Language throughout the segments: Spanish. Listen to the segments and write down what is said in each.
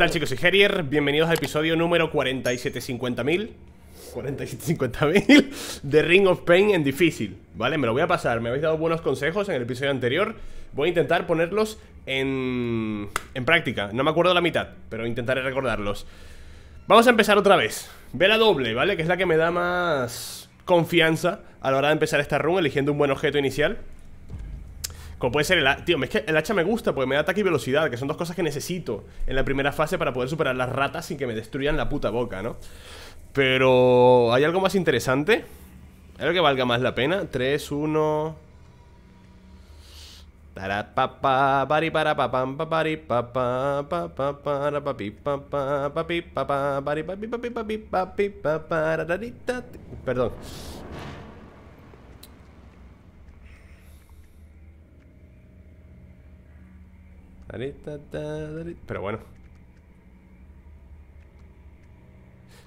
tal, chicos? Soy Gerier. Bienvenidos al episodio número 47.50.000 de Ring of Pain en difícil, ¿vale? Me lo voy a pasar. Me habéis dado buenos consejos en el episodio anterior. Voy a intentar ponerlos en práctica. No me acuerdo la mitad, pero intentaré recordarlos. Vamos a empezar otra vez. Vela doble, ¿vale? Que es la que me da más confianza a la hora de empezar esta run, eligiendo un buen objeto inicial. Como puede ser el hacha. Tío, es que el hacha me gusta porque me da ataque y velocidad, que son dos cosas que necesito en la primera fase para poder superar las ratas sin que me destruyan la puta boca, ¿no? Pero ¿hay algo más interesante? ¿Hay algo que valga más la pena? 3, 1... Perdón. Pero bueno,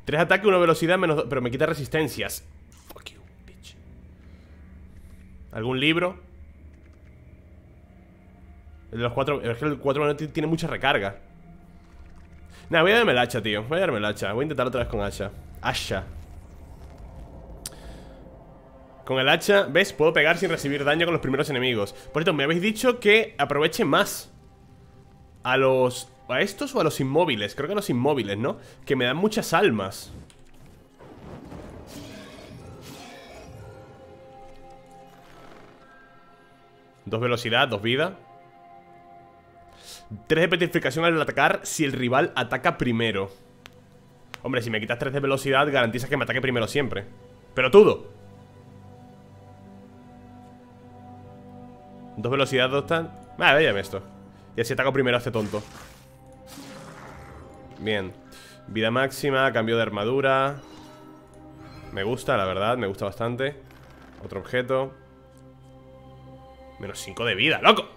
3 ataques, 1 velocidad, menos 2. Pero me quita resistencias. Fuck you, bitch. ¿Algún libro? El de los 4. Es que el 4 tiene mucha recarga. Nah, voy a darme el hacha, tío. Voy a darme el hacha. Voy a intentar otra vez con hacha. Hacha. Con el hacha, ¿ves? Puedo pegar sin recibir daño con los primeros enemigos. Por esto, me habéis dicho que aproveche más a los... ¿a estos o a los inmóviles? Creo que a los inmóviles, ¿no? Que me dan muchas almas. Dos velocidad, 2 vida. 3 de petrificación al atacar si el rival ataca primero. Hombre, si me quitas 3 de velocidad, garantizas que me ataque primero siempre. ¡Pero todo! 2 velocidad, 2 tan... Vale, véame esto. Y así ataco primero a este tonto. Bien. Vida máxima, cambio de armadura. Me gusta, la verdad, me gusta bastante. Otro objeto. Menos 5 de vida, loco.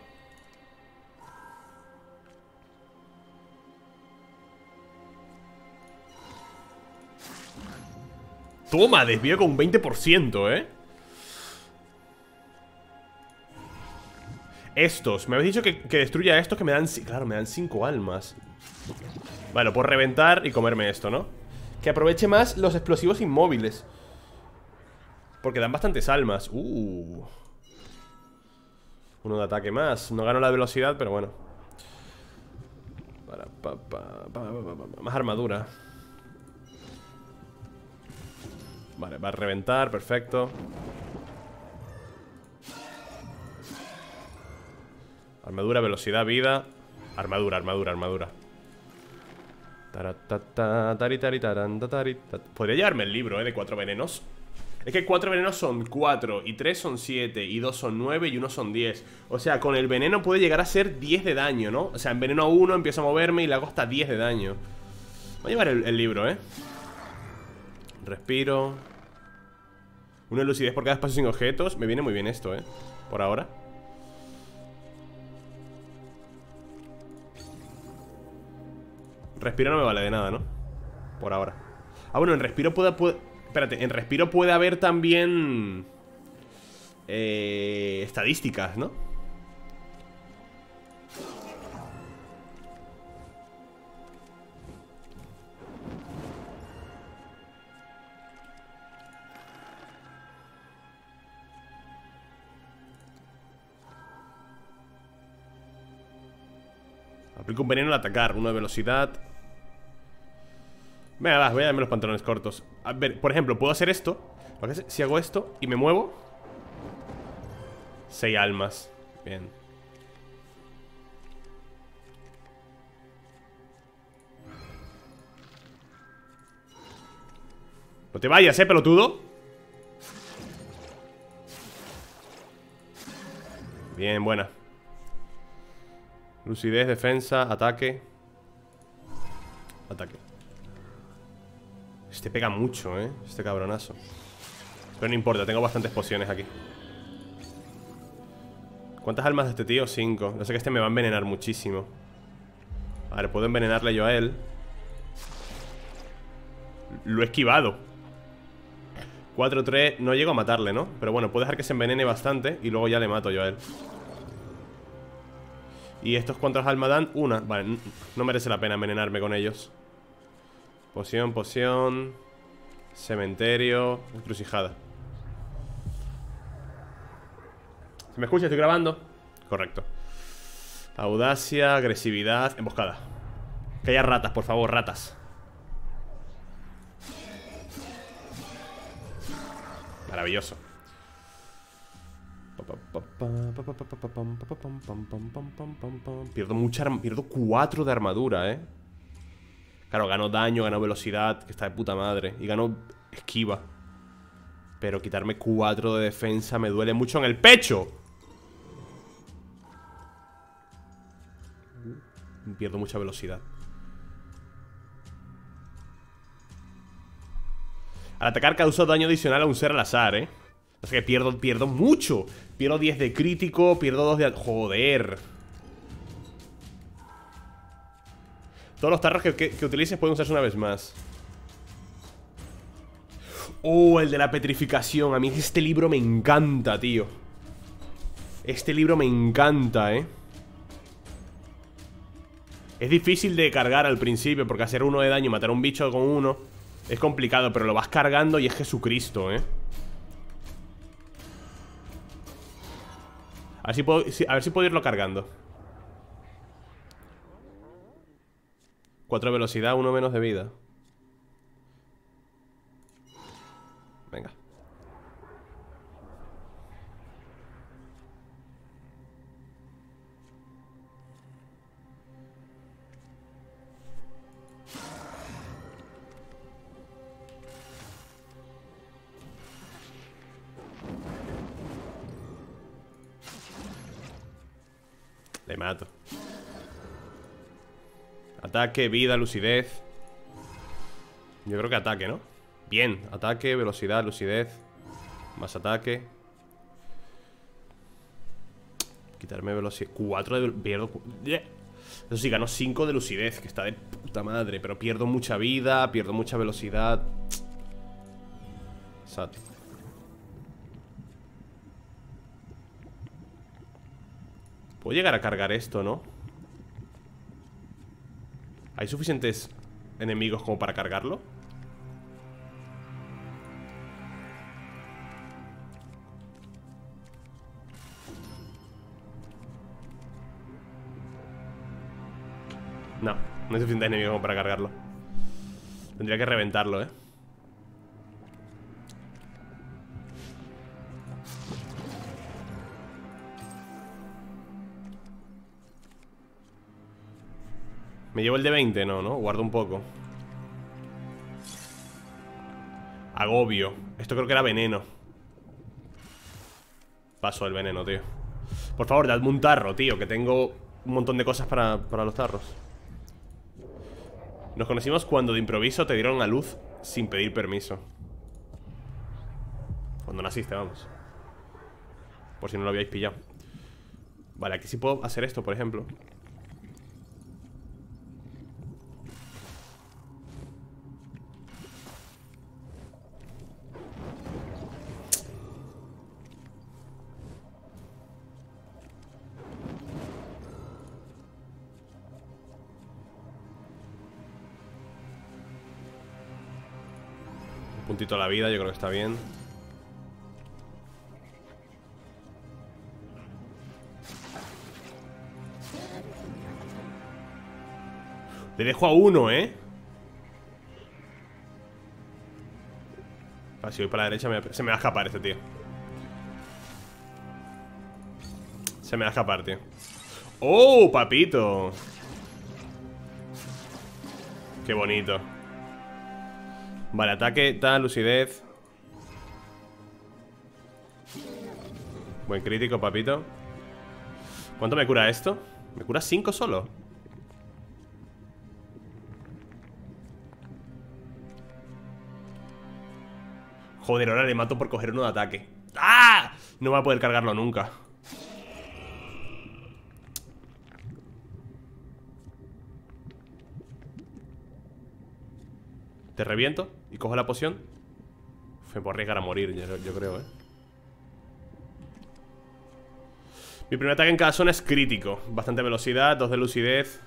Toma, desvío con un 20%, ¿eh? Estos, me habéis dicho que destruya a estos que me dan... Claro, me dan 5 almas. Vale, por reventar y comerme esto, ¿no? Que aproveche más los explosivos inmóviles, porque dan bastantes almas. Uno de ataque más. No gano la velocidad, pero bueno. Más armadura. Vale, va a reventar, perfecto. Armadura, velocidad, vida. Armadura. Podría llevarme el libro, de 4 venenos. Es que 4 venenos son 4, y 3 son 7, y 2 son 9, y 1 son 10. O sea, con el veneno puede llegar a ser 10 de daño, ¿no? O sea, enveneno a 1, empiezo a moverme y le hago hasta 10 de daño. Voy a llevar el libro, Respiro. Una lucidez por cada espacio sin objetos. Me viene muy bien esto, por ahora. Respiro no me vale de nada, ¿no? Por ahora. Ah, bueno, en respiro puede... Espérate, en respiro puede haber también estadísticas, ¿no? Aplico un veneno al atacar, uno de velocidad. Venga, voy a darme los pantalones cortos. A ver, por ejemplo, puedo hacer esto. Si hago esto y me muevo, 6 almas. Bien. No te vayas, pelotudo. Bien, buena. Lucidez, defensa, ataque. Este pega mucho, este cabronazo. Pero no importa, tengo bastantes pociones aquí. ¿Cuántas almas de este tío? 5. Yo sé que este me va a envenenar muchísimo. A ver, puedo envenenarle yo a él. Lo he esquivado. 4, 3, no llego a matarle, ¿no? Pero bueno, puedo dejar que se envenene bastante y luego ya le mato yo a él. ¿Y estos cuántas almas dan? Una. Vale, no merece la pena envenenarme con ellos. Poción, poción. Cementerio. Encrucijada. ¿Se me escucha? ¿Estoy grabando? Correcto. Audacia, agresividad, emboscada. Que haya ratas, por favor, ratas. Maravilloso. Pierdo 4 de armadura, eh. Claro, gano daño, gano velocidad, que está de puta madre. Y gano esquiva. Pero quitarme 4 de defensa me duele mucho en el pecho. Pierdo mucha velocidad. Al atacar causa daño adicional a un ser al azar, eh. O sea que pierdo mucho. Pierdo 10 de crítico, pierdo 2 de... Joder. Todos los tarros que utilices pueden usarse una vez más. Oh, el de la petrificación. A mí este libro me encanta, tío. Este libro me encanta, eh. Es difícil de cargar al principio, porque hacer 1 de daño y matar a un bicho con 1 es complicado, pero lo vas cargando y es Jesucristo, eh. A ver si puedo irlo cargando. 4 de velocidad, 1 menos de vida. Venga. Le mato. Ataque, vida, lucidez. Yo creo que ataque, ¿no? Bien, ataque, velocidad, lucidez. Más ataque. Quitarme velocidad. 4 de... Pierdo... Yeah. Eso sí, ganó 5 de lucidez, que está de puta madre. Pero pierdo mucha vida, pierdo mucha velocidad. Sato. Puedo llegar a cargar esto, ¿no? ¿Hay suficientes enemigos como para cargarlo? No, no hay suficientes enemigos como para cargarlo. Tendría que reventarlo, ¿eh? Me llevo el de 20, no, ¿no? Guardo un poco. Agobio. Esto creo que era veneno. Paso el veneno, tío. Por favor, dadme un tarro, tío, que tengo un montón de cosas para los tarros. Nos conocimos cuando de improviso te dieron a luz sin pedir permiso. Cuando naciste, vamos. Por si no lo habíais pillado. Vale, aquí sí puedo hacer esto, por ejemplo. Puntito a la vida, yo creo que está bien. Le dejo a 1, ¿eh? Ah, si voy para la derecha se me va a escapar este tío. Se me va a escapar, tío. ¡Oh, papito! ¡Qué bonito! Vale, ataque, tal, lucidez. Buen crítico, papito. ¿Cuánto me cura esto? ¿Me cura 5 solo? Joder, ahora le mato por coger uno de ataque. ¡Ah! No va a poder cargarlo nunca. Te reviento y cojo la poción. Me puedo arriesgar a morir, yo creo, eh. Mi primer ataque en cada zona es crítico. Bastante velocidad, 2 de lucidez.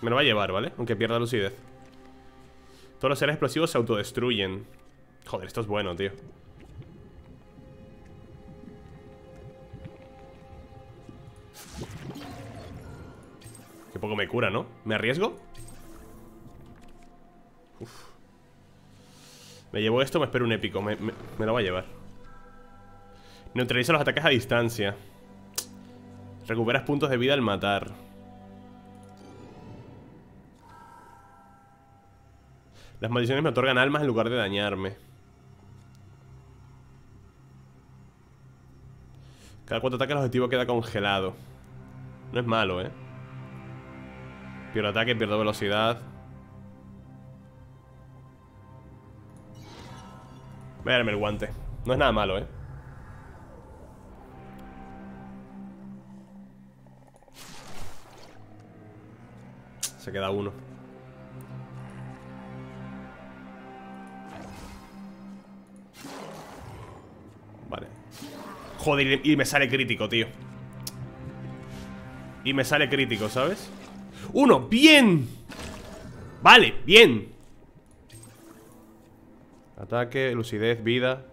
Me lo va a llevar, ¿vale? Aunque pierda lucidez. Todos los seres explosivos se autodestruyen. Joder, esto es bueno, tío. Qué poco me cura, ¿no? ¿Me arriesgo? Uf. Me llevo esto, me espero un épico. Me lo va a llevar. Neutraliza los ataques a distancia. Recuperas puntos de vida al matar. Las maldiciones me otorgan almas en lugar de dañarme. Cada 4 ataques el objetivo queda congelado. No es malo, ¿eh? Pierdo ataque, pierdo velocidad. Voy a darme el guante. No es nada malo, ¿eh? Se queda uno. Vale. Joder, y me sale crítico, tío. Y me sale crítico, ¿sabes? ¡Uno! ¡Bien! Vale, bien. Ataque, lucidez, vida.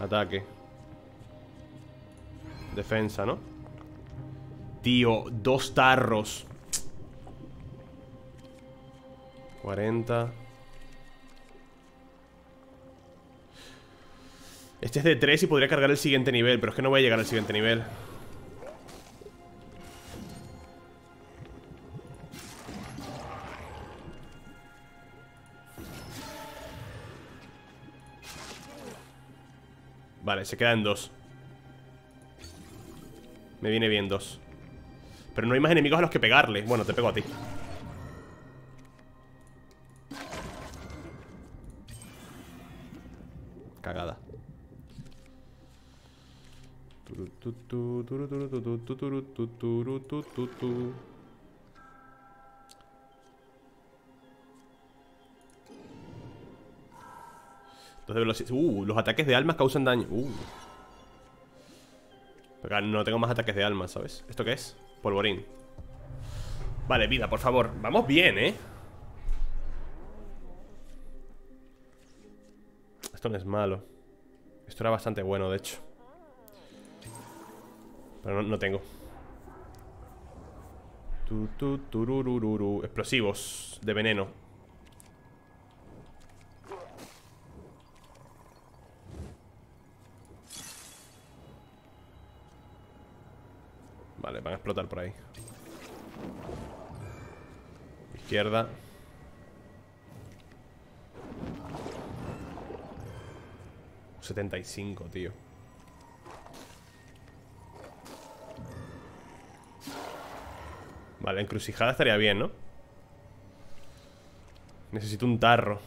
Ataque. Defensa, ¿no? Tío, 2 tarros. 40. Este es de 3 y podría cargar el siguiente nivel, pero es que no voy a llegar al siguiente nivel. Vale, se quedan 2. Me viene bien 2. Pero no hay más enemigos a los que pegarle. Bueno, te pego a ti. Cagada. Los ataques de almas causan daño. Pero no tengo más ataques de almas, ¿sabes? ¿Esto qué es? Polvorín. Vale, vida, por favor. Vamos bien, ¿eh? Esto no es malo. Esto era bastante bueno, de hecho. Pero no tengo. Explosivos de veneno. Vale, van a explotar por ahí. Izquierda. Un 75, tío. Vale, encrucijada estaría bien, ¿no? Necesito un tarro.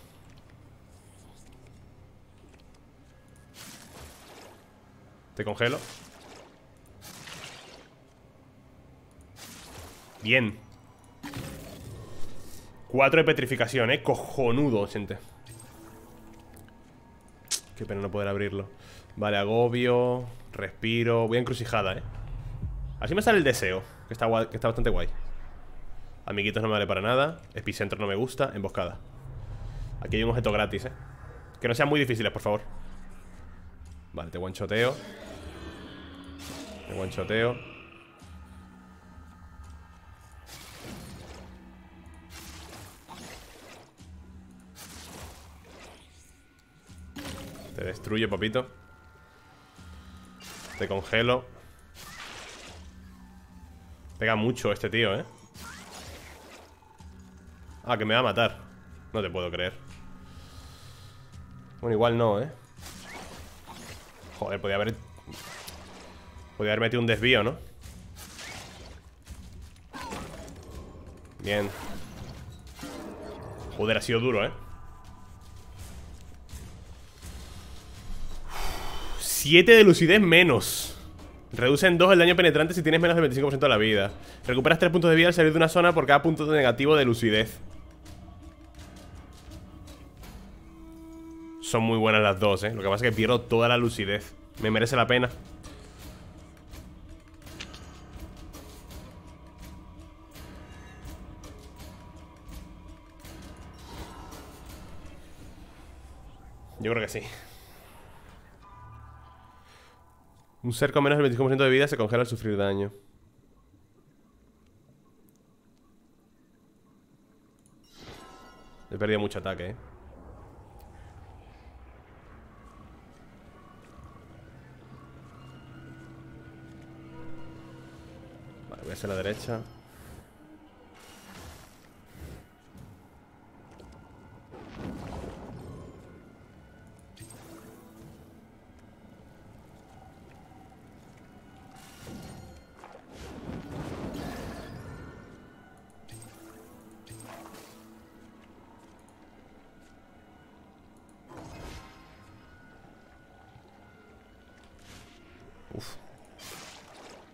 Te congelo. Bien. 4 de petrificación, cojonudo, gente. Qué pena no poder abrirlo. Vale, agobio. Respiro, voy a encrucijada, Así me sale el deseo, que está bastante guay. Amiguitos no me vale para nada. Epicentro no me gusta, emboscada. Aquí hay un objeto gratis, que no sean muy difíciles, por favor. Vale, te guanchoteo. Te guanchoteo. Te destruyo, papito. Te congelo. Pega mucho este tío, Ah, que me va a matar. No te puedo creer. Bueno, igual no, Joder, podía haber metido un desvío, ¿no? Bien. Joder, ha sido duro, 7 de lucidez menos. Reduce en 2 el daño penetrante si tienes menos del 25% de la vida. Recuperas 3 puntos de vida al salir de una zona por cada punto negativo de lucidez. Son muy buenas las dos, Lo que pasa es que pierdo toda la lucidez. Me merece la pena. Yo creo que sí. Un ser con menos del 25% de vida se congela al sufrir daño. He perdido mucho ataque, ¿eh? Vale, voy a hacer la derecha.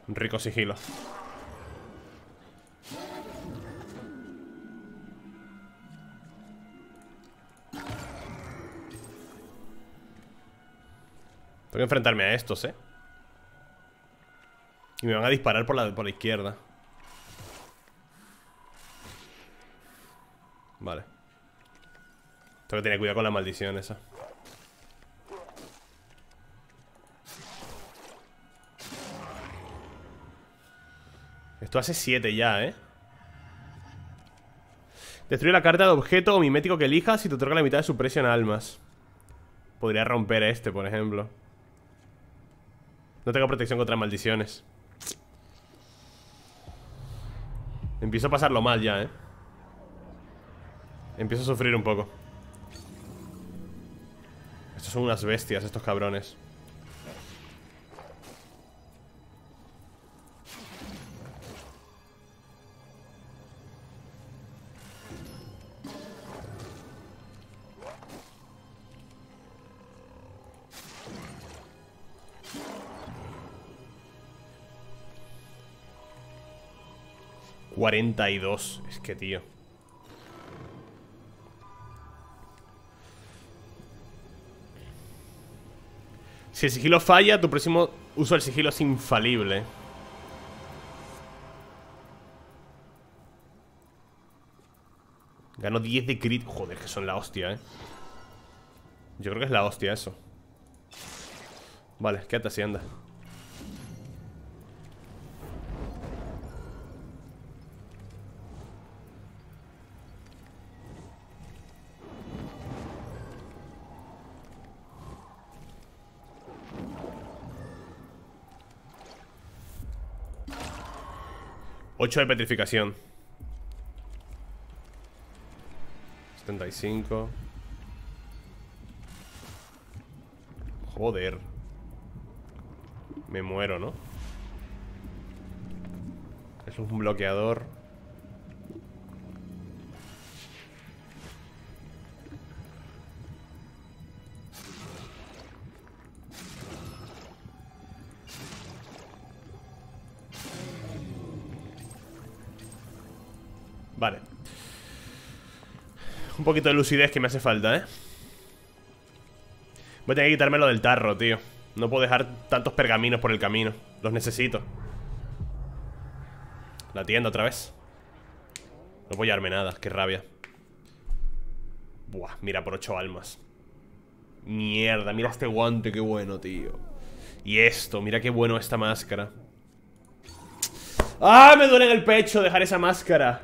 Rico sigilo. Tengo que enfrentarme a estos, ¿eh? Y me van a disparar por la izquierda. Vale. Tengo que tener cuidado con la maldición esa. Esto hace 7 ya, ¿eh? Destruye la carta de objeto o mimético que elijas y te otorga la mitad de su precio en almas. Podría romper este, por ejemplo. No tengo protección contra maldiciones. Empiezo a pasarlo mal ya, ¿eh? Empiezo a sufrir un poco. Estos son unas bestias, estos cabrones. ...42, es que tío. Si el sigilo falla, tu próximo uso del sigilo es infalible. Gano 10 de crit... Joder, que son la hostia, eh. Yo creo que es la hostia eso. Vale, quédate así, anda. De petrificación 75. Joder. Me muero, ¿no? Es un bloqueador. Vale. Un poquito de lucidez que me hace falta, ¿eh? Voy a tener que quitármelo del tarro, tío. No puedo dejar tantos pergaminos por el camino. Los necesito. La tienda otra vez. No puedo llevarme nada, qué rabia. Buah, mira, por 8 almas. Mierda, mira este guante, qué bueno, tío. Y esto, mira qué bueno esta máscara. ¡Ah! Me duele en el pecho dejar esa máscara.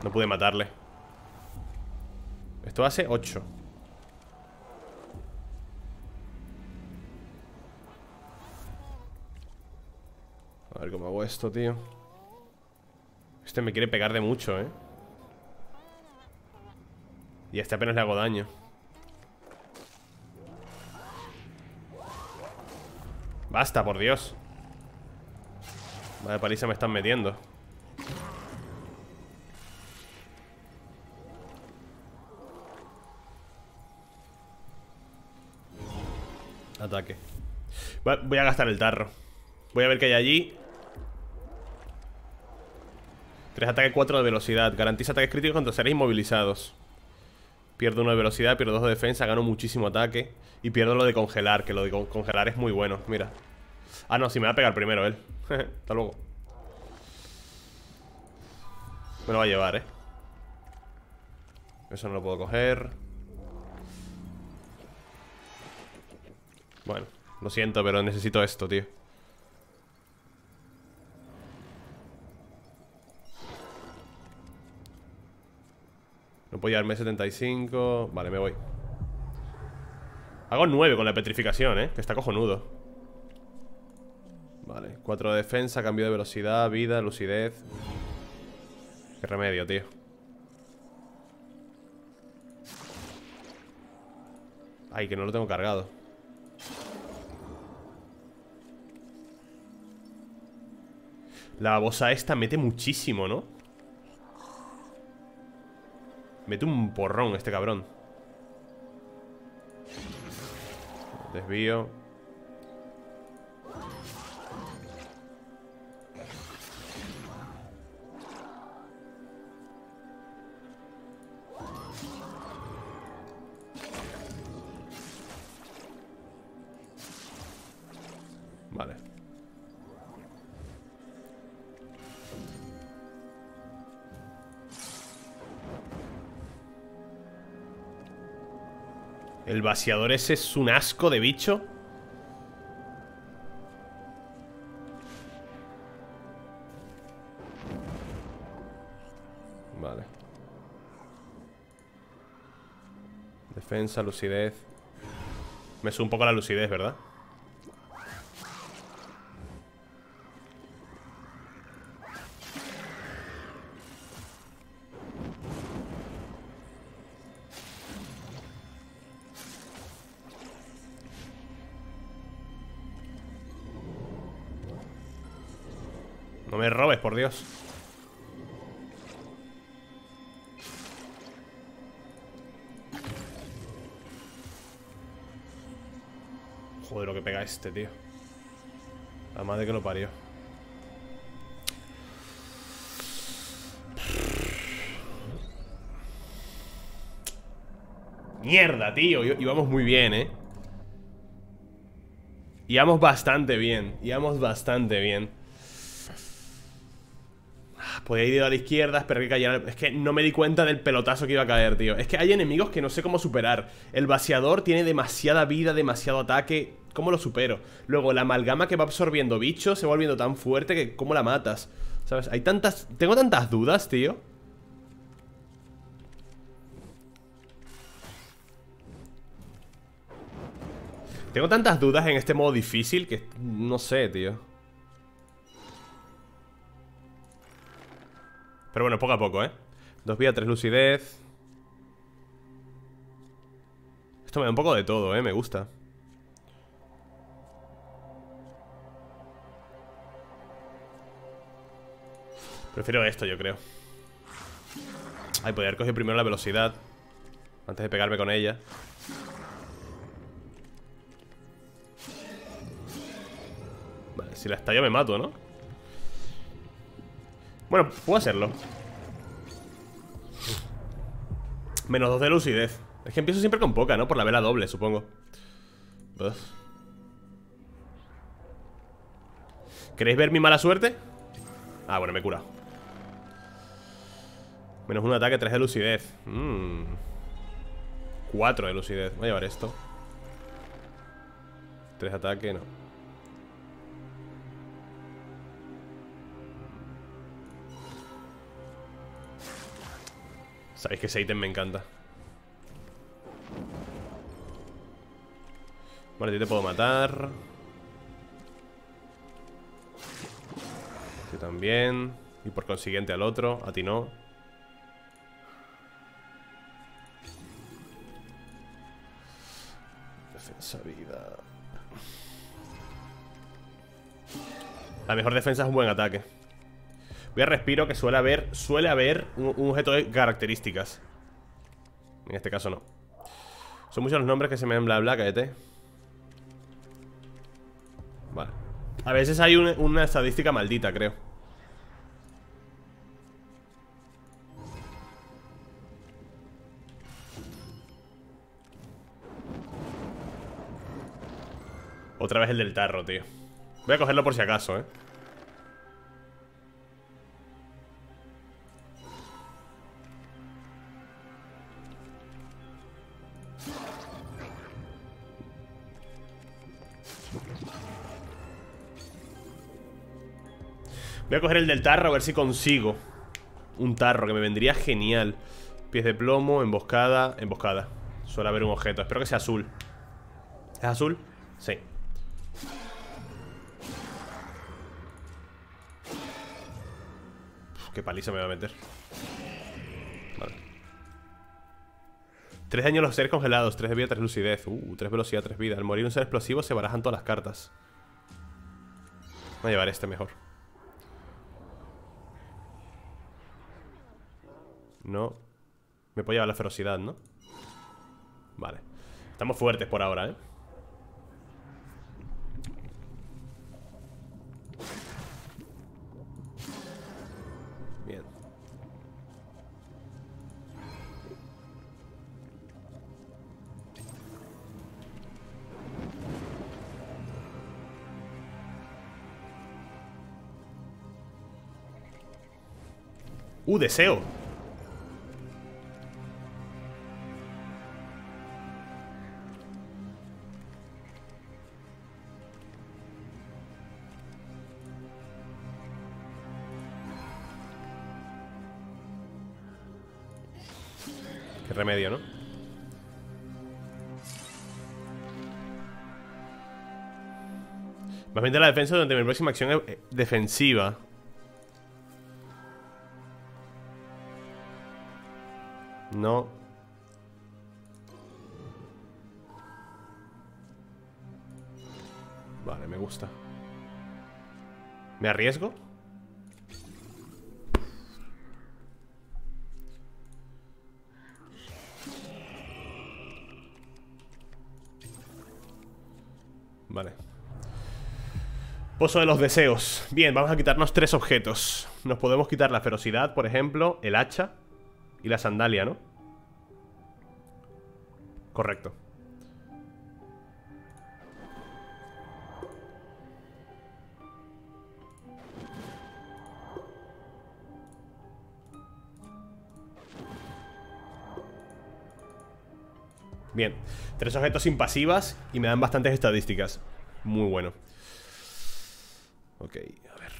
No pude matarle. Esto hace 8. A ver cómo hago esto, tío. Este me quiere pegar de mucho, ¿eh? Y a este apenas le hago daño. Basta, por Dios. Vaya paliza me están metiendo. Ataque. Voy a gastar el tarro. Voy a ver qué hay allí. 3 ataques, 4 de velocidad. Garantiza ataques críticos contra seres inmovilizados. Pierdo 1 de velocidad, pierdo 2 de defensa, gano muchísimo ataque. Y pierdo lo de congelar, que lo de congelar es muy bueno, mira. Ah, no, sí, me va a pegar primero él. Hasta luego. Me lo va a llevar, eh. Eso no lo puedo coger. Bueno, lo siento, pero necesito esto, tío. No puedo llevarme 75. Vale, me voy. Hago 9 con la petrificación, que está cojonudo. Vale, 4 de defensa, cambio de velocidad, vida, lucidez. Qué remedio, tío. Ay, que no lo tengo cargado. La babosa esta mete muchísimo, ¿no? Mete un porrón este cabrón. Desvío. Vale. El vaciador ese es un asco de bicho. Vale. Defensa, lucidez. Me sube un poco la lucidez, ¿verdad? Por Dios. Joder, lo que pega este, tío. La madre que lo parió. Mierda, tío. Íbamos muy bien, Íbamos bastante bien. Podía ir a la izquierda, esperé que cayera. Es que no me di cuenta del pelotazo que iba a caer, tío. Es que hay enemigos que no sé cómo superar. El vaciador tiene demasiada vida, demasiado ataque. ¿Cómo lo supero? Luego la amalgama que va absorbiendo bichos se va volviendo tan fuerte que ¿cómo la matas? ¿Sabes? Hay tantas... Tengo tantas dudas, tío. Tengo tantas dudas en este modo difícil que... No sé, tío. Pero bueno, poco a poco, 2 vías, 3 lucidez. Esto me da un poco de todo, me gusta. Prefiero esto, yo creo. Ay, podría haber cogido primero la velocidad antes de pegarme con ella. Vale, si la estallo me mato, ¿no? Bueno, puedo hacerlo. Menos 2 de lucidez. Es que empiezo siempre con poca, ¿no? Por la vela doble, supongo. Uf. ¿Queréis ver mi mala suerte? Ah, bueno, me he curado. Menos 1 de ataque, 3 de lucidez. 4 de lucidez. Voy a llevar esto. 3 de ataque, no. Sabéis que ese ítem me encanta. Vale, yo te puedo matar. Yo también. Y por consiguiente al otro. A ti no. Defensa, vida. La mejor defensa es un buen ataque. Voy a respiro, que suele haber un objeto de características. En este caso no. Son muchos los nombres que se me dan bla bla, cállate. Vale. A veces hay una estadística maldita, creo. Otra vez el del tarro, tío. Voy a cogerlo por si acaso, eh. Voy a coger el del tarro a ver si consigo un tarro, que me vendría genial. Pies de plomo, emboscada. Emboscada, suele haber un objeto. Espero que sea azul. ¿Es azul? Sí. Uf, qué paliza me va a meter. Vale. 3 daño a los seres congelados, 3 de vida, 3 lucidez. 3 velocidad, 3 vida. Al morir un ser explosivo se barajan todas las cartas. Voy a llevar este mejor. No. Me puedo llevar la ferocidad, ¿no? Vale. Estamos fuertes por ahora, ¿eh? Bien. Deseo. Remedio, ¿no? Más bien de la defensa durante mi próxima acción es defensiva. No. Vale, me gusta. ¿Me arriesgo? Vale. Pozo de los deseos. Bien, vamos a quitarnos 3 objetos. Nos podemos quitar la ferocidad, por ejemplo, el hacha y la sandalia, ¿no? Correcto. Bien, 3 objetos sin pasivas y me dan bastantes estadísticas. Muy bueno. Ok, a ver.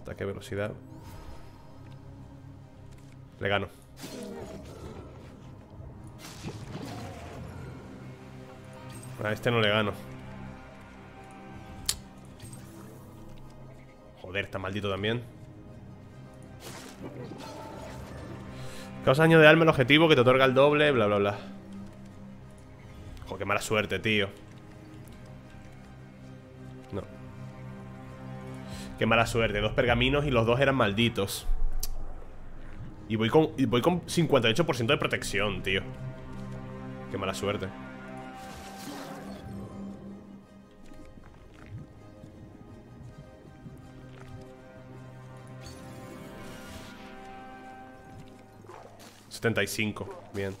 Ataque, velocidad. Le gano. A este no le gano. Joder, está maldito también. Causa daño de alma al objetivo que te otorga el doble, bla, bla, bla. Ojo, qué mala suerte, tío. No. Qué mala suerte, 2 pergaminos y los 2 eran malditos. Y voy con 58% de protección, tío. Qué mala suerte. Bien.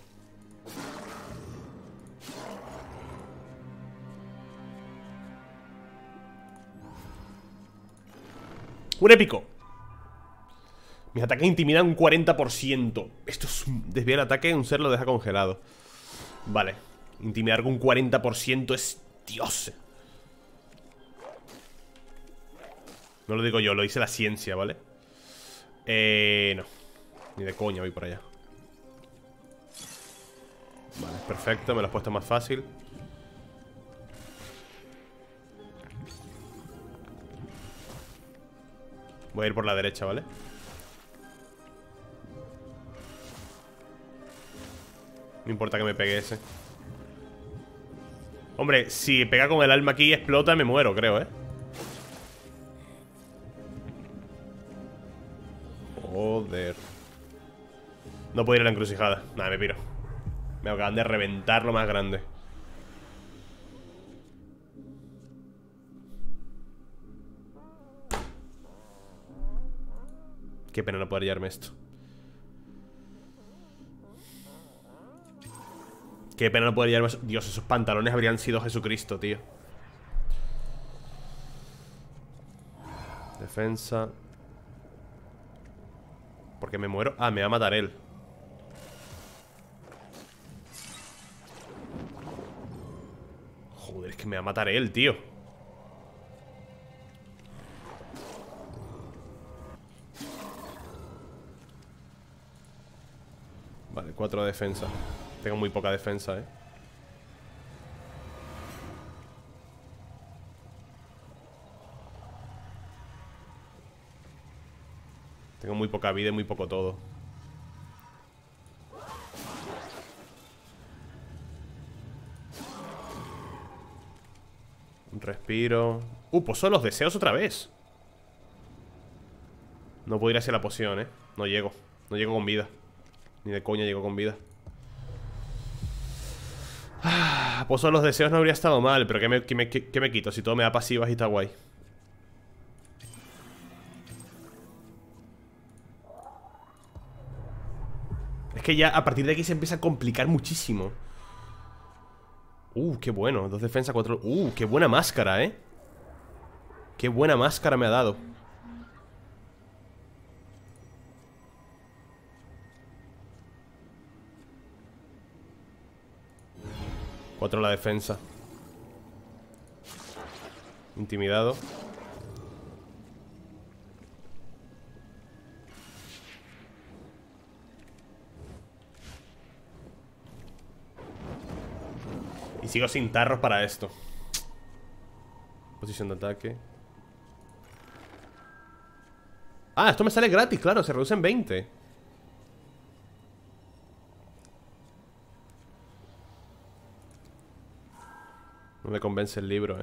Un épico. Mis ataques intimidan un 40%. Esto es desviar el ataque, un ser lo deja congelado. Vale. Intimidar con un 40% es... Dios. No lo digo yo, lo dice la ciencia, ¿vale? No. Ni de coña voy por allá. Vale, perfecto, me lo has puesto más fácil. Voy a ir por la derecha, ¿vale? No importa que me pegue ese. Hombre, si pega con el alma aquí y explota, me muero, creo, ¿eh? Joder. No puedo ir a la encrucijada. Nada, me piro. Me acaban de reventar lo más grande. Qué pena no poder llevarme esto. Qué pena no poder llevarme eso. Dios, esos pantalones habrían sido Jesucristo, tío. Defensa. Porque me muero. Ah, me va a matar él. Joder, es que me va a matar él, tío. Vale, 4 de defensa. Tengo muy poca defensa, Tengo muy poca vida y muy poco todo. Un respiro. Pues son los deseos otra vez. No puedo ir hacia la poción, No llego. No llego con vida. Ni de coña llego con vida. Pues son los deseos, no habría estado mal. Pero ¿qué me quito? Si todo me da pasivas y está guay. Que ya a partir de aquí se empieza a complicar muchísimo. Qué bueno. 2 defensa, 4... qué buena máscara, Qué buena máscara me ha dado. Cuatro la defensa. Intimidado. Y sigo sin tarros para esto. Posición de ataque. Ah, esto me sale gratis, claro. Se reduce en 20. No me convence el libro,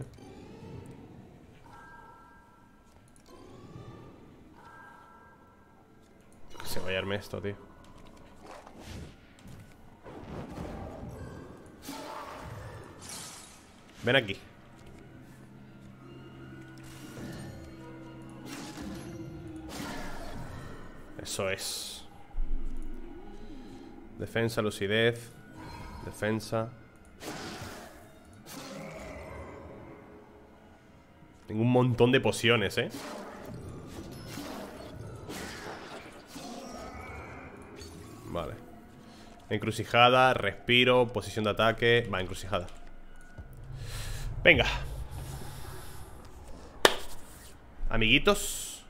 Se va a hallarme esto, tío. Ven aquí. Eso es. Defensa, lucidez. Defensa. Tengo un montón de pociones, Vale. Encrucijada, respiro, posición de ataque. Va, encrucijada. Venga. Amiguitos.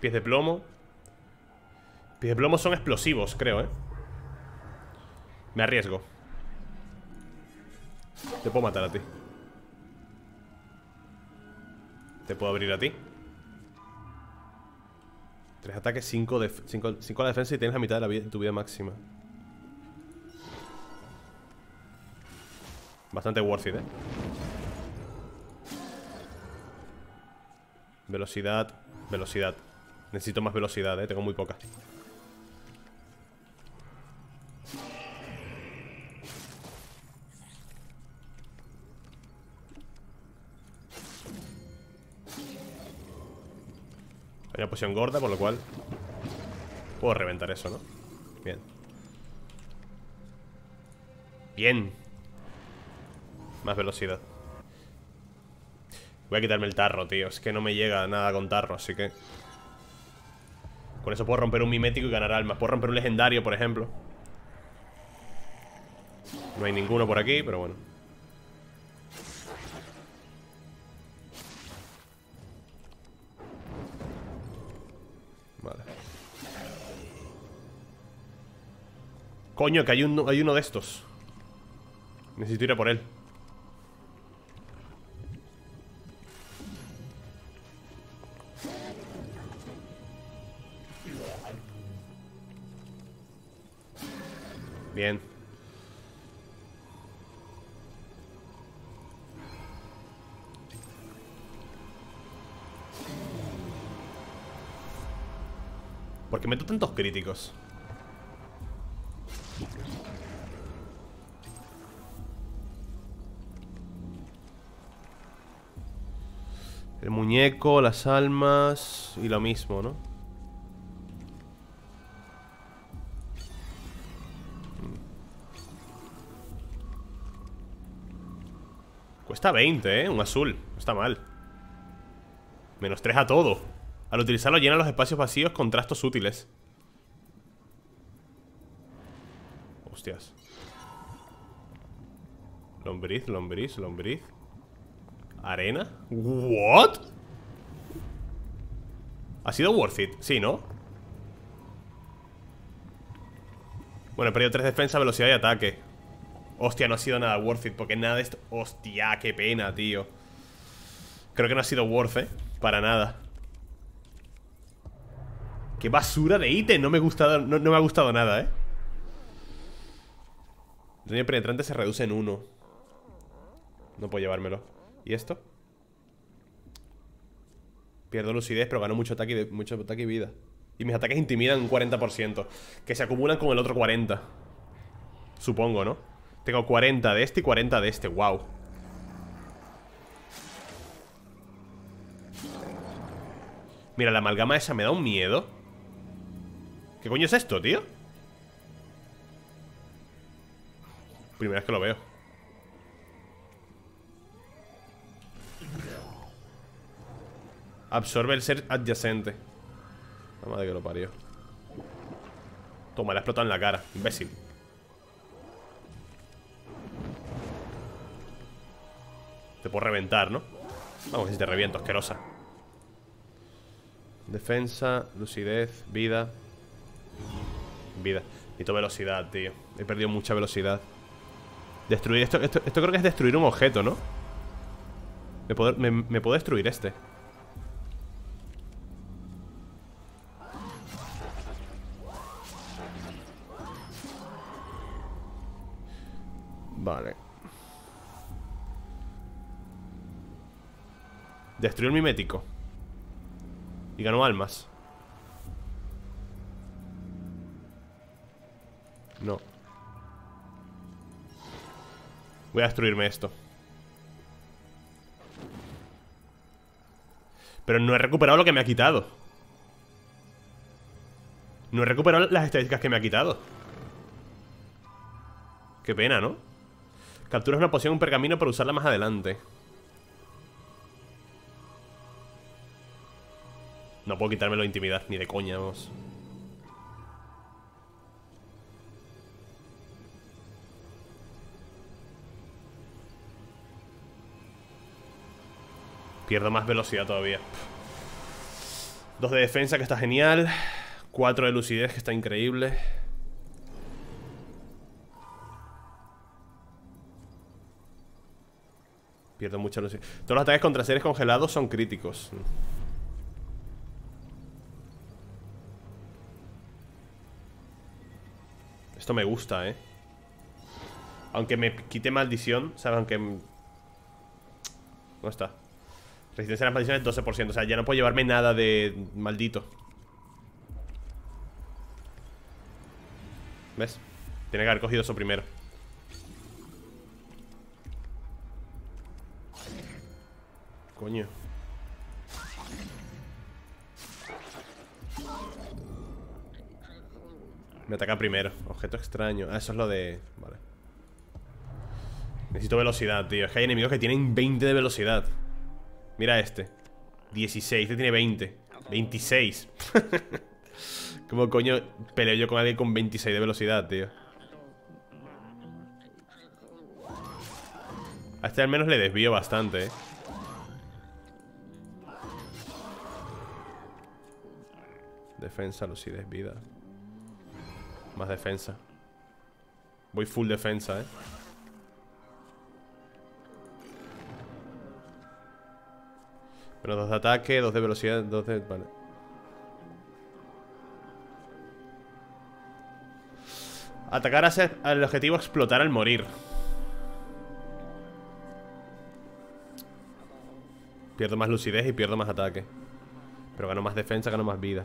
Pies de plomo. Pies de plomo son explosivos, creo, Me arriesgo. Te puedo matar a ti. Te puedo abrir a ti. 3 ataques, 5 a la defensa y tienes la mitad de la vida, tu vida máxima. Bastante worth it, Velocidad, velocidad. Necesito más velocidad, tengo muy poca. Hay una poción gorda, por lo cual puedo reventar eso, ¿no? Bien. Bien. Más velocidad. Voy a quitarme el tarro, tío. Es que no me llega nada con tarro, así que... Con eso puedo romper un mimético y ganar almas. Puedo romper un legendario, por ejemplo. No hay ninguno por aquí, pero bueno. Vale. Coño, que hay uno de estos. Necesito ir a por él. Bien. ¿Por qué meto tantos críticos? El muñeco, las almas y lo mismo, ¿no? Cuesta 20, un azul, no está mal. Menos 3 a todo. Al utilizarlo llena los espacios vacíos con trastos útiles. Hostias. Lombriz, lombriz, lombriz. ¿Arena? ¿What? Ha sido worth it, sí, ¿no? Bueno, he perdido 3 defensa, velocidad y ataque. Hostia, no ha sido nada worth it, porque nada de esto... Hostia, qué pena, tío. Creo que no ha sido worth, para nada. Qué basura de ítem. No me ha gustado nada, El daño penetrante se reduce en 1. No puedo llevármelo. ¿Y esto? Pierdo lucidez, pero gano mucho ataque y vida. Y mis ataques intimidan un 40%, que se acumulan con el otro 40%. Supongo, ¿no? Tengo 40 de este y 40 de este. Wow. Mira, la amalgama esa me da un miedo. ¿Qué coño es esto, tío? Primera vez que lo veo. Absorbe el ser adyacente. La madre que lo parió. Toma, la explota en la cara, imbécil. Te puedo reventar, ¿no? Vamos, si te reviento, asquerosa. Defensa, lucidez, vida. Vida. Necesito velocidad, tío. He perdido mucha velocidad. Destruir esto creo que es destruir un objeto, ¿no? Me puedo destruir este. Vale. Destruir el mimético. Y ganó almas. No. Voy a destruirme esto. Pero no he recuperado lo que me ha quitado. No he recuperado las estadísticas que me ha quitado. Qué pena, ¿no? Capturas una poción, un pergamino para usarla más adelante. No puedo quitármelo de intimidad, ni de coña, vamos. Pierdo más velocidad todavía. 2 de defensa, que está genial. 4 de lucidez, que está increíble. Pierdo mucha lucidez. Todos los ataques contra seres congelados son críticos. Esto me gusta, Aunque me quite maldición, ¿sabes? Aunque... ¿Dónde está? Resistencia a las maldiciones 12%. O sea, ya no puedo llevarme nada de maldito. ¿Ves? Tiene que haber cogido eso primero. Coño. Me ataca primero. Objeto extraño. Ah, eso es lo de... Vale. Necesito velocidad, tío. Es que hay enemigos que tienen 20 de velocidad. Mira este. 16. Este tiene 20. 26. ¿Cómo coño peleo yo con alguien con 26 de velocidad, tío? A este al menos le desvío bastante, Defensa, lucidez, vida. Más defensa. Voy full defensa, Bueno, 2 de ataque, 2 de velocidad, 2 de... Vale. Atacar hacia el objetivo, explotar al morir. Pierdo más lucidez y pierdo más ataque. Pero gano más defensa, gano más vida.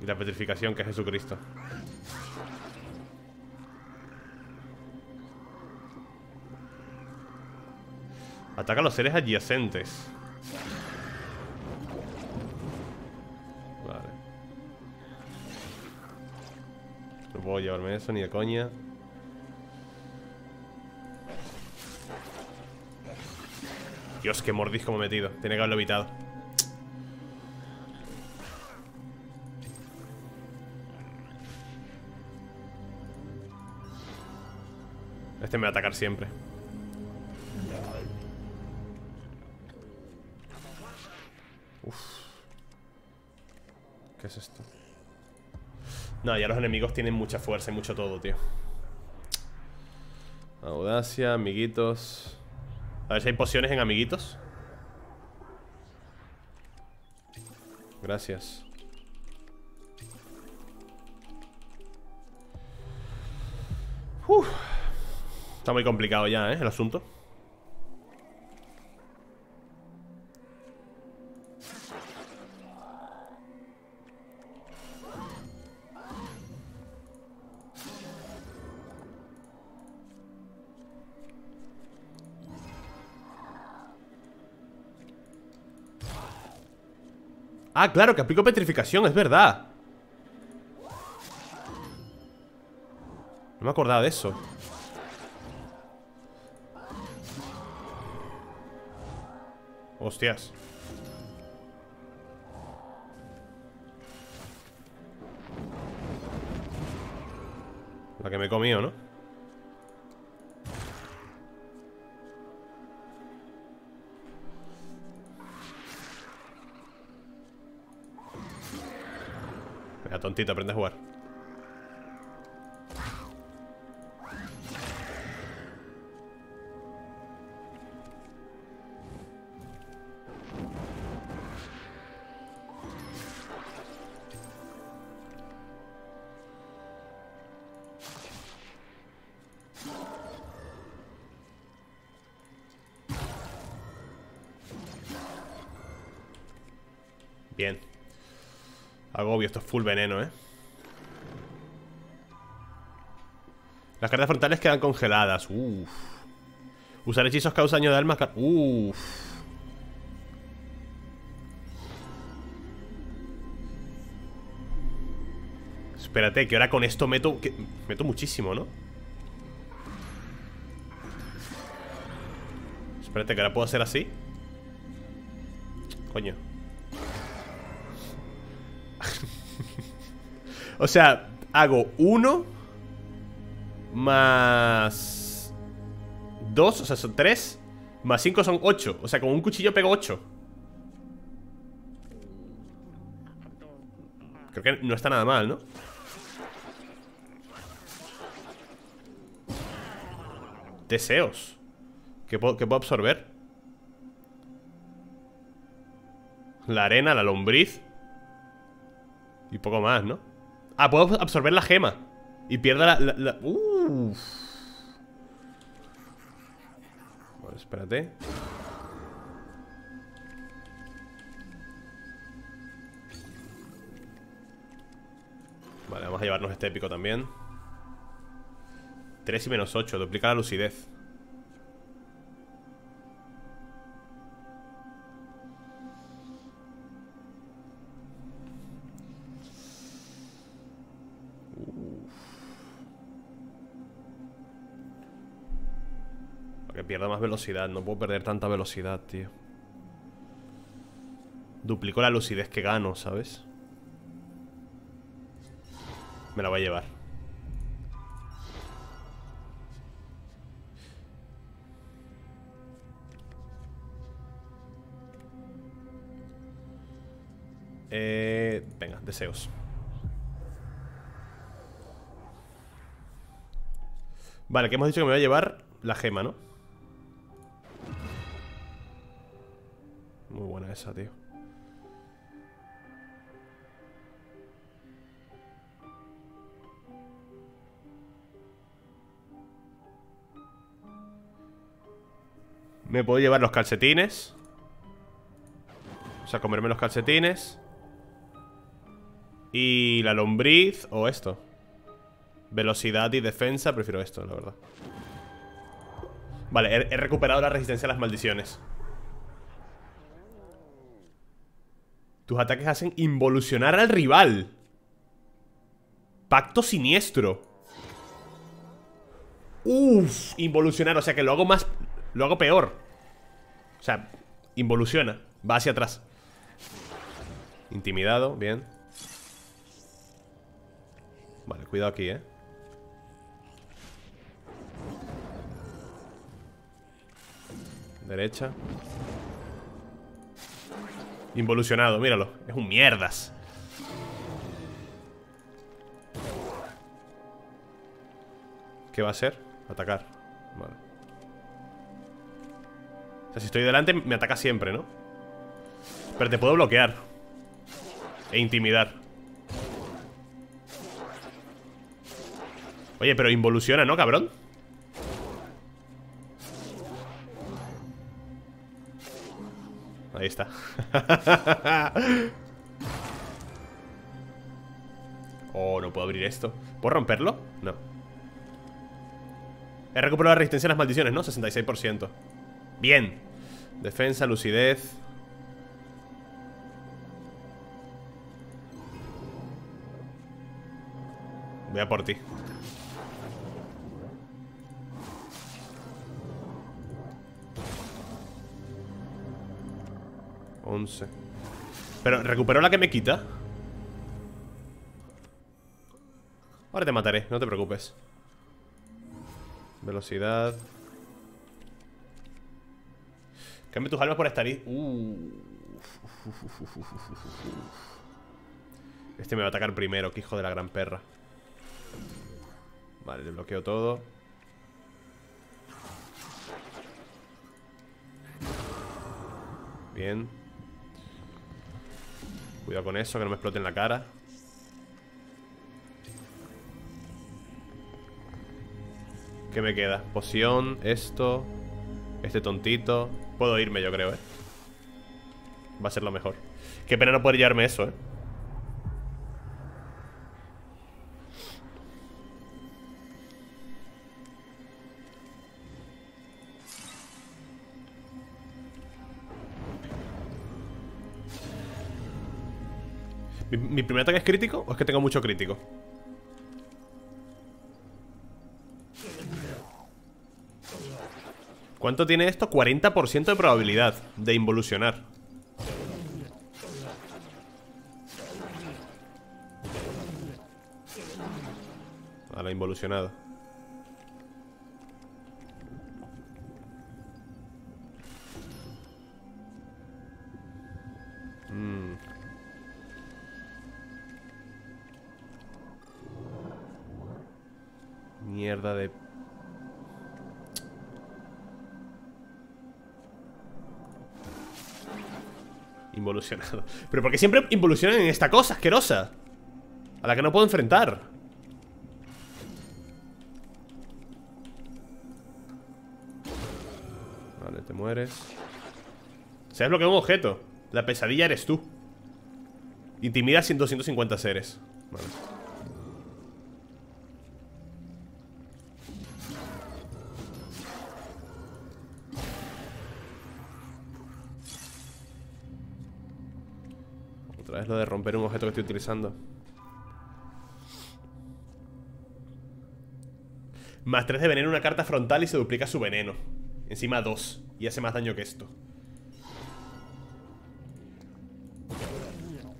Y la petrificación, que es Jesucristo. Ataca a los seres adyacentes. Vale. No puedo llevarme eso ni de coña. Dios, qué mordisco me he metido. Tiene que haberlo evitado. Este me va a atacar siempre. Uf. ¿Qué es esto? No, ya los enemigos tienen mucha fuerza y mucho todo, tío. Audacia, amiguitos. A ver si hay pociones en amiguitos. Gracias. Uf. Está muy complicado ya, ¿eh? El asunto. Ah, claro, que aplico petrificación, es verdad. No me acordaba de eso. Hostias. La que me he comido, ¿no? Venga, tontito, aprende a jugar. Bien. Agobio, esto es full veneno, ¿eh? Las cartas frontales quedan congeladas. Uff. Usar hechizos causa daño de almas. Uff. Espérate, que ahora con esto meto... que... meto muchísimo, ¿no? Espérate, que ahora puedo hacer así. Coño. O sea, hago 1 más 2, o sea, son 3 más 5 son 8. O sea, con un cuchillo pego 8. Creo que no está nada mal, ¿no? Deseos. ¿Qué puedo absorber? La arena, la lombriz y poco más, ¿no? Ah, puedo absorber la gema y pierda la... Uff. Bueno, espérate. Vale, vamos a llevarnos este épico también. 3 y menos 8, duplica la lucidez. Pierda más velocidad, no puedo perder tanta velocidad, tío. Duplico la lucidez que gano, ¿sabes? Me la voy a llevar. Venga, deseos. Vale, que hemos dicho que me voy a llevar la gema, ¿no? Muy buena esa, tío. Me puedo llevar los calcetines. O sea, comerme los calcetines. Y la lombriz o esto. Velocidad y defensa, prefiero esto, la verdad. Vale, he recuperado la resistencia a las maldiciones. Tus ataques hacen involucionar al rival. Pacto siniestro. Uff, involucionar, o sea que lo hago más... lo hago peor. O sea, involuciona. Va hacia atrás. Intimidado, bien. Vale, cuidado aquí, ¿eh? Derecha. Involucionado, míralo. Es un mierdas. ¿Qué va a hacer? Atacar. Vale. O sea, si estoy delante, me ataca siempre, ¿no? Pero te puedo bloquear. E intimidar. Oye, pero involuciona, ¿no, cabrón? Ahí está. Oh, no puedo abrir esto. ¿Puedo romperlo? No. He recuperado la resistencia a las maldiciones, ¿no? 66%. Bien. Defensa, lucidez. Voy a por ti. Pero recuperó la que me quita. Ahora te mataré, no te preocupes. Velocidad. Cambia tus almas por estar ahí. Este me va a atacar primero, que hijo de la gran perra. Vale, le bloqueo todo. Bien. Cuidado con eso, que no me explote en la cara. ¿Qué me queda? Poción, esto. Este tontito. Puedo irme, yo creo, ¿eh? Va a ser lo mejor. Qué pena no poder llevarme eso, ¿eh? ¿Mi primer ataque es crítico o es que tengo mucho crítico? ¿Cuánto tiene esto? 40% de probabilidad de involucionar. A la involucionada. Mierda de... Involucionado. Pero ¿por qué siempre involucionan en esta cosa asquerosa? A la que no puedo enfrentar. Vale, te mueres. Se ha desbloqueado un objeto. La pesadilla eres tú. Intimida 250 seres. Vale. Es lo de romper un objeto que estoy utilizando. Más 3 de veneno, una carta frontal y se duplica su veneno. Encima 2. Y hace más daño que esto.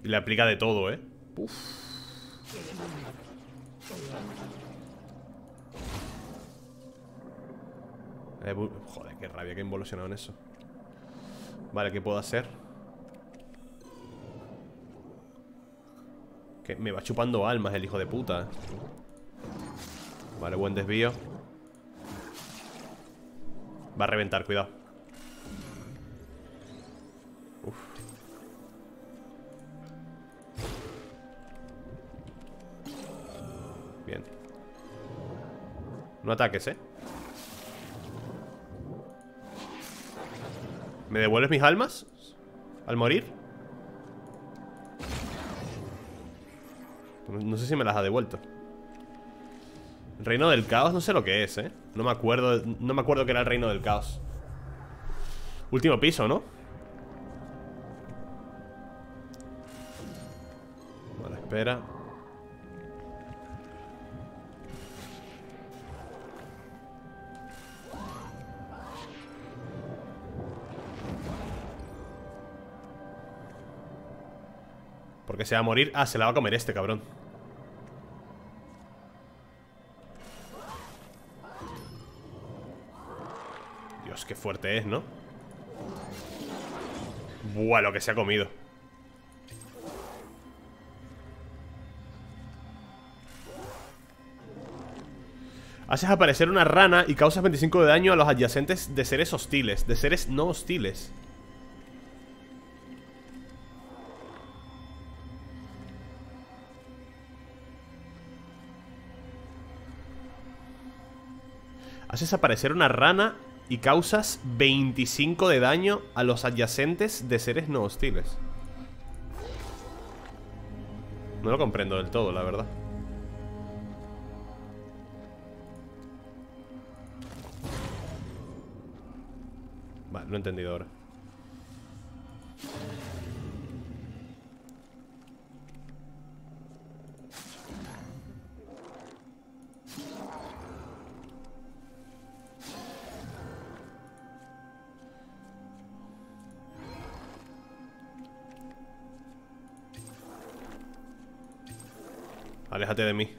Y le aplica de todo, ¿eh? Uf. Joder, qué rabia que he involucionado en eso. Vale, ¿qué puedo hacer? Me va chupando almas el hijo de puta. Vale, buen desvío. Va a reventar, cuidado. Uf. Bien. No ataques, ¿eh? ¿Me devuelves mis almas? ¿Al morir? No sé si me las ha devuelto. Reino del caos, no sé lo que es, ¿eh? No me acuerdo que era el reino del caos. Último piso, ¿no? Vale, espera. Porque se va a morir. Ah, se la va a comer este cabrón. Dios, qué fuerte es, ¿no? Buah, lo que se ha comido. Haces aparecer una rana y causas 25 de daño a los adyacentes de seres hostiles. De seres no hostiles. Haces aparecer una rana y causas 25 de daño a los adyacentes de seres no hostiles. No lo comprendo del todo, la verdad. Vale, no he entendido ahora. Aléjate de mí.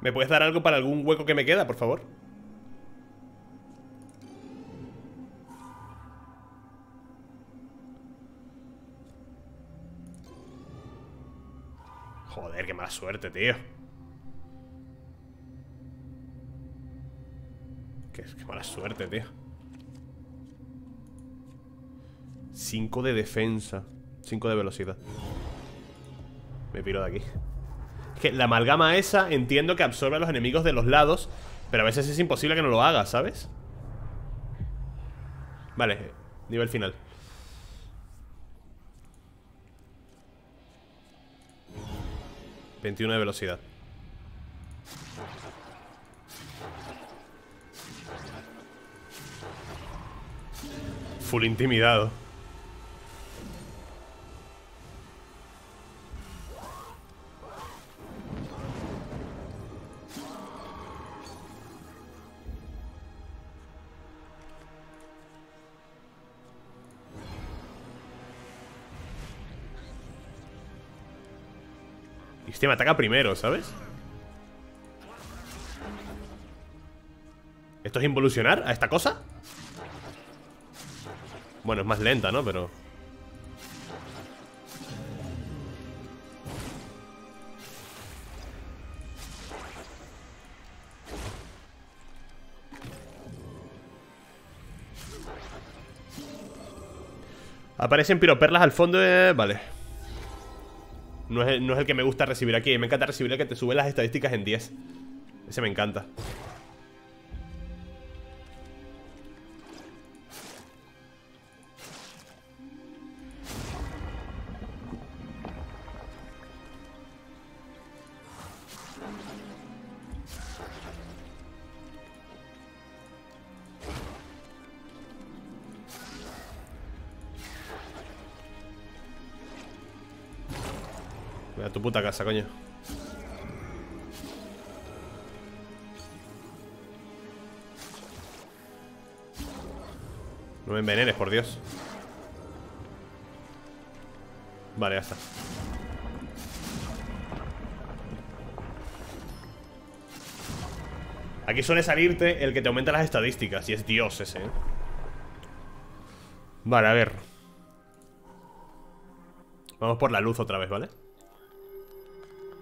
¿Me puedes dar algo para algún hueco que me queda, por favor? Joder, qué mala suerte, tío. Qué mala suerte, tío. 5 de defensa, 5 de velocidad. Me piro de aquí. Que la amalgama esa entiendo que absorbe a los enemigos de los lados, pero a veces es imposible que no lo haga, ¿sabes? Vale, nivel final. ...21 de velocidad. Full intimidado. Este me ataca primero, ¿sabes? ¿Esto es involucionar a esta cosa? Bueno, es más lenta, ¿no? Pero... aparecen piroperlas al fondo de... Vale. No es el que me gusta recibir aquí. Me encanta recibir el que te sube las estadísticas en 10. Ese me encanta. A tu puta casa, coño. No me envenenes, por Dios. Vale, ya está. Aquí suele salirte el que te aumenta las estadísticas. Y es Dios ese, ¿eh? Vale, a ver. Vamos por la luz otra vez, ¿vale?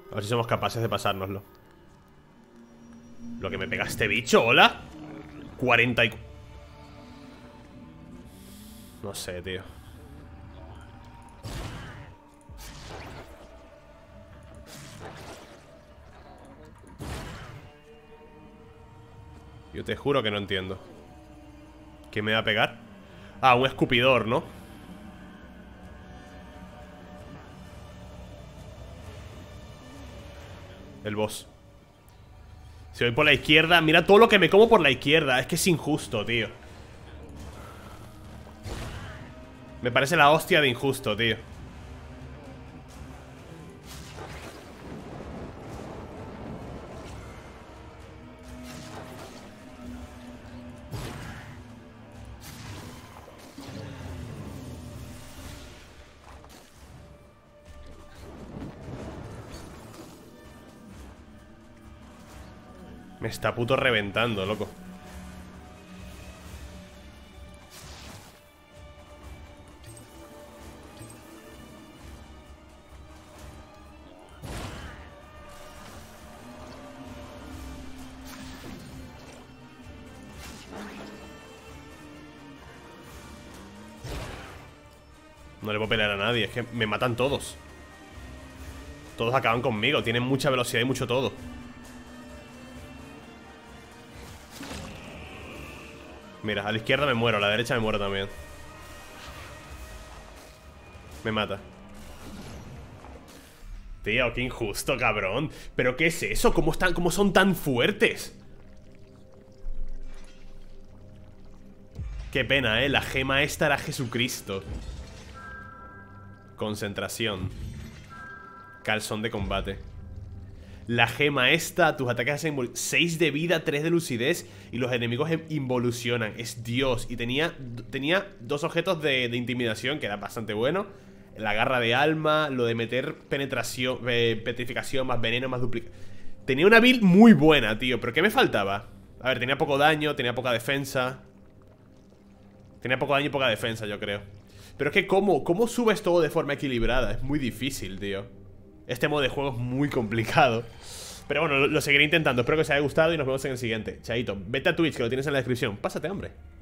A ver si somos capaces de pasárnoslo. Lo que me pega este bicho, hola. 40 y... No sé, tío. Yo te juro que no entiendo. ¿Quién me va a pegar? Ah, un escupidor, ¿no? el boss. Si voy por la izquierda, mira todo lo que me como por la izquierda. Es que es injusto, tío. Me parece la hostia de injusto, tío. Me está puto reventando, loco. No le puedo pelear a nadie, es que me matan todos. Todos acaban conmigo, tienen mucha velocidad y mucho todo. Mira, a la izquierda me muero, a la derecha me muero también. Me mata. Tío, qué injusto, cabrón. ¿Pero qué es eso? ¿Cómo son tan fuertes? Qué pena, la gema esta era Jesucristo. Concentración. Calzón de combate. La gema esta, tus ataques hacen 6 de vida, 3 de lucidez. Y los enemigos involucionan. Es Dios. Y tenía dos objetos de intimidación, que era bastante bueno. La garra de alma, lo de meter penetración, petrificación, más veneno, más duplicación. Tenía una build muy buena, tío. ¿Pero qué me faltaba? A ver, tenía poco daño, tenía poca defensa. Tenía poco daño y poca defensa, yo creo. Pero es que ¿cómo subes todo de forma equilibrada? Es muy difícil, tío. Este modo de juego es muy complicado. Pero bueno, lo seguiré intentando. Espero que os haya gustado y nos vemos en el siguiente. Chaito, vete a Twitch, que lo tienes en la descripción. Pásate, hombre.